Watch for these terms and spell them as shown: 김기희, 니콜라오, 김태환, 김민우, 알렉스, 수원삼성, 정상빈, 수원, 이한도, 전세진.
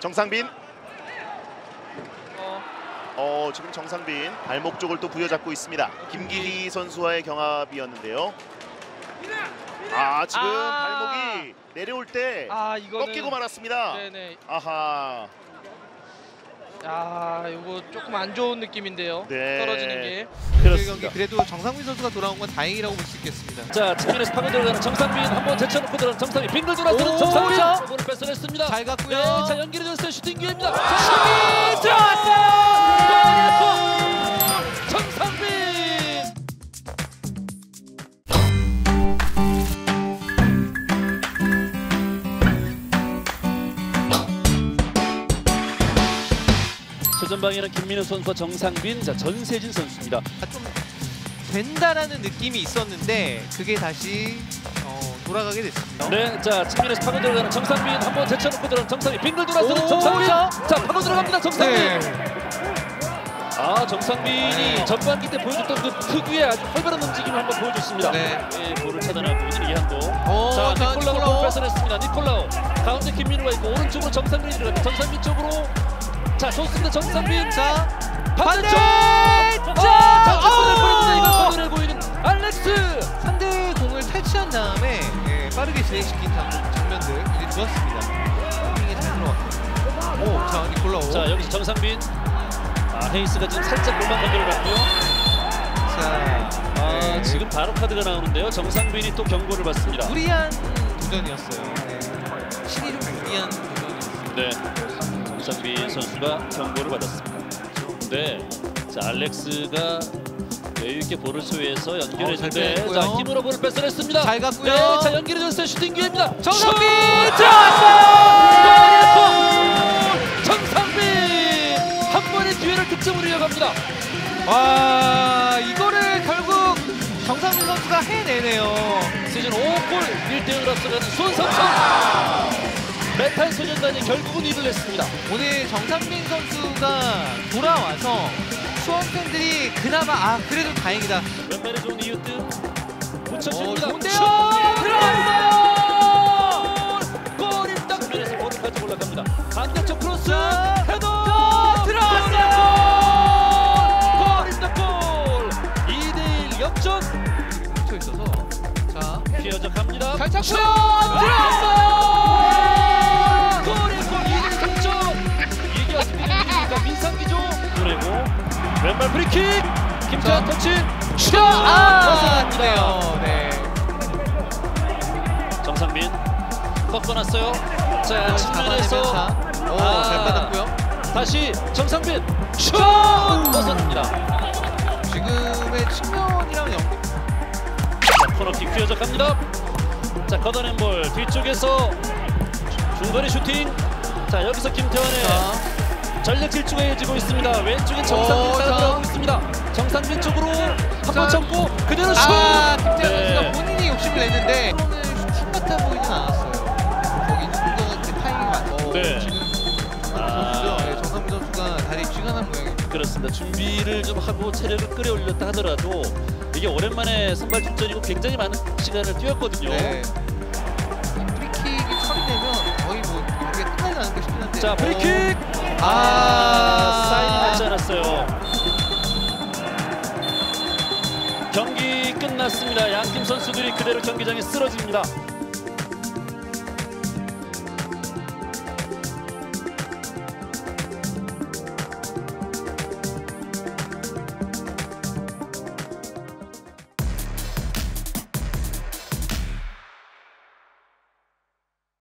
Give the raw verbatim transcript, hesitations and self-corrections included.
정상빈. 어, 지금 정상빈 발목 쪽을 또 부여잡고 있습니다. 김기희 선수와의 경합이었는데요. 아, 지금 아 발목이 내려올 때 아, 이거는... 꺾이고 말았습니다. 네네. 아하. 아, 이거 조금 안 좋은 느낌인데요. 네. 떨어지는 게. 그렇습니다. 그래도 정상빈 선수가 돌아온 건 다행이라고 볼 수 있겠습니다. 자, 측면에서 파고 들어가는 정상빈 한번 제쳐놓고 들어가는 정상빈 빙글 돌아서는 정상빈 공을 뺏어냈습니다. 잘 갔고요. 네, 자, 연결해줬어요. 슈팅 기회입니다. 슈팅 들어왔어요. 정상빈. 전방에는 김민우 선수와 정상빈, 자 전세진 선수입니다. 좀 된다라는 느낌이 있었는데 그게 다시 어, 돌아가게 됐습니다. 네, 자 측면에서 파고 들어가는 정상빈 한번 제쳐놓고 들어가는 정상빈 빙글 돌아서는 정상빈, 자 파고 들어갑니다 정상빈. 네. 아, 정상빈이 전반기 때 보여줬던 그 특유의 아주 활발한 움직임을 한번 보여줬습니다. 네. 네, 볼을 차단하고 있는 이한도. 자, 니콜라오 뺏어냈습니다. 니콜라오 가운데 김민우가 있고 오른쪽으로 정상빈이 들어갑니다. 정상빈 쪽으로. 자, 좋습니다. 정상빈. 자, 반대쪽! 반대! 자, 장점권을 보입니다. 이거 손을 보이는 알렉스! 상대 공을 탈취한 다음에 예, 빠르게 진행시킨 장면들 이제 좋았습니다. 잘 들어왔고. 오, 자, 니콜라오. 자, 여기서 정상빈. 아, 헤이스가 지금 살짝 골망 건드려 갔고요. 자, 아, 네. 지금 바로 카드가 나오는데요. 정상빈이 또 경고를 받습니다. 무리한 도전이었어요. 네. 신이 좀 무리한 도전이었어요. 네. 정상빈 선수가 경고를 받았습니다. 네, 자 알렉스가 여유 있게 볼을 소유해서 연결했는데, 어, 자 힘으로 볼을 뺏어냈습니다. 잘 갔고요. 네, 자 연결해줬어요. 슈팅 기회입니다. 정상빈 들어왔어요. 정상빈 한 번의 기회를 득점으로 이어갑니다. 와, 이거를 결국 정상빈 선수가 해내네요. 시즌 오 골 일 대 일로 앞서가는 수원삼성. 메탈 소년단이 결국은 이를 냈습니다. 오늘 정상빈 선수가 돌아와서 수원 팬들이 그나마 아 그래도 다행이다. 왼발이 좋은 이웃들 붙여줍니다. 어, 들어갔어요. 골이 딱 측면에서 볼까지 올라갑니다. 반대쪽 크로스 헤더 들어갔어요. 골이 딱 골. 이 대 일 역전. 붙여 있어서 자 휘어져 갑니다. 잘 잡고 들어갔어요. 왼발 프리킥! 김태환 터치! 슛! 아! 맞았네요. 네. 정상빈 꺾어놨어요. 자, 측면에서 오, 아, 잘 받았고요. 다시 정상빈 슛! 벗어납니다. 지금의 측면이랑 연결. 자, 코너킥 휘어져 갑니다. 자, 걷어낸 볼 뒤쪽에서 중거리 슈팅. 자, 여기서 김태환의 자. 전력 질주가 이어지고 있습니다. 왼쪽에 정상빈 따라오고 있습니다. 정상빈 쪽으로 한번 쳤고 그대로 슛! 아, 김태환 선수가 네. 본인이 욕심을 냈는데 오늘 슛 같아 보이진 않았어요. 거기 중간에 그 타이밍이 맞고 네. 지금 아, 네, 정상빈 선수가 다리 쥐가 난 모양입니다. 그렇습니다. 준비를 좀 하고 체력을 끌어올렸다 하더라도 이게 오랜만에 선발 출전이고 굉장히 많은 시간을 뛰었거든요. 네. 프리킥이 처리되면 거의 뭐 이게 끝나지 않을까 싶긴 한데 자, 프리킥! 어. 아, 아 사인하지 않았어요. 경기 끝났습니다. 양팀 선수들이 그대로 경기장에 쓰러집니다.